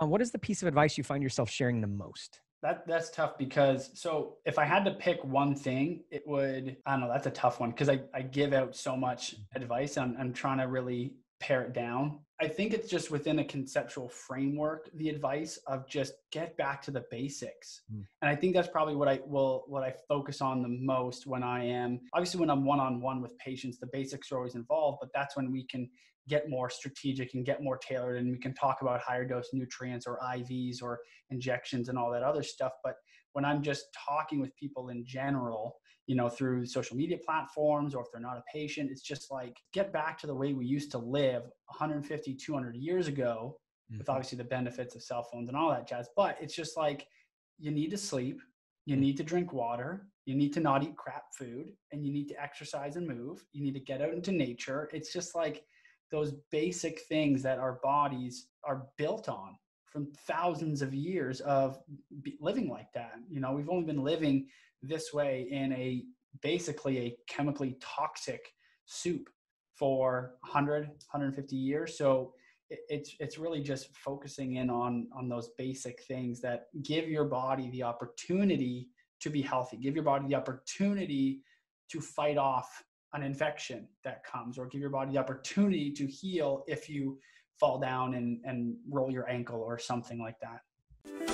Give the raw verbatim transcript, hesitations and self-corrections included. Um, what is the piece of advice you find yourself sharing the most? That that's tough because, so if I had to pick one thing, it would, I don't know, that's a tough one because I, I give out so much advice. I'm, I'm trying to really pare it down. I think it's just within a conceptual framework, the advice of just get back to the basics. Mm. And I think that's probably what I will, what I focus on the most when I am, obviously when I'm one-on-one with patients, the basics are always involved, but that's when we can get more strategic and get more tailored. And we can talk about higher dose nutrients or I Vs or injections and all that other stuff. But when I'm just talking with people in general, you know, through social media platforms, or if they're not a patient, it's just like, get back to the way we used to live one hundred fifty, two hundred years ago, mm-hmm. with obviously the benefits of cell phones and all that jazz. But it's just like, you need to sleep, you mm-hmm. need to drink water, you need to not eat crap food, and you need to exercise and move. You need to get out into nature. It's just like, those basic things that our bodies are built on from thousands of years of living like that. You know, we've only been living this way in a basically a chemically toxic soup for one hundred, one hundred fifty years. So it's it's really just focusing in on on those basic things that give your body the opportunity to be healthy, give your body the opportunity to fight off an infection that comes, or give your body the opportunity to heal if you fall down and, and roll your ankle or something like that.